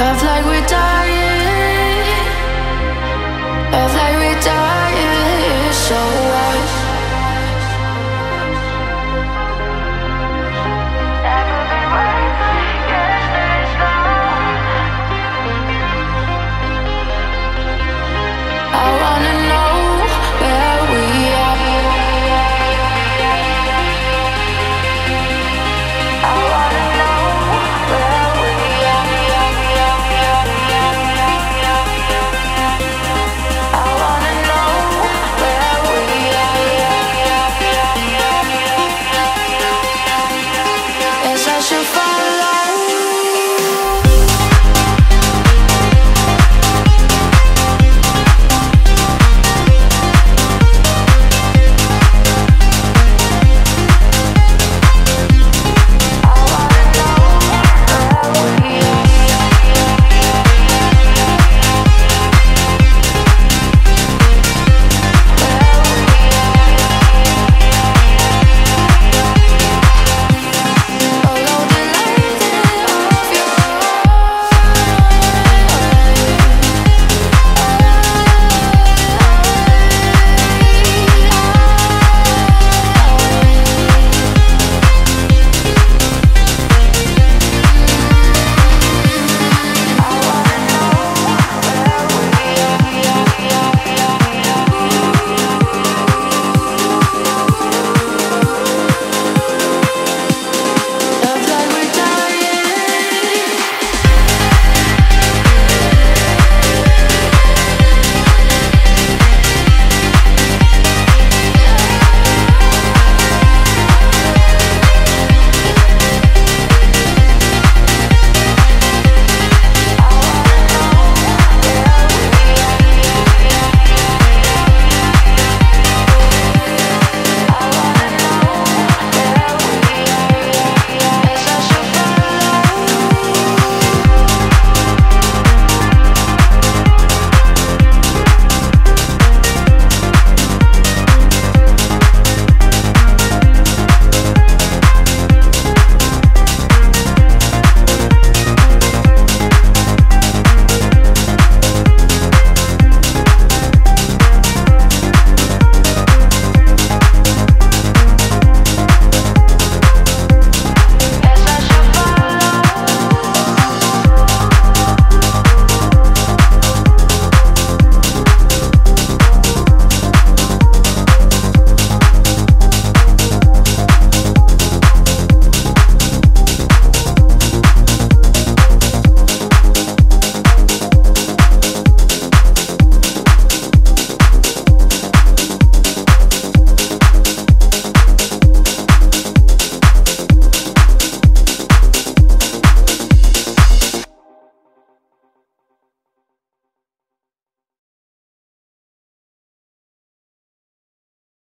Love like we're dying.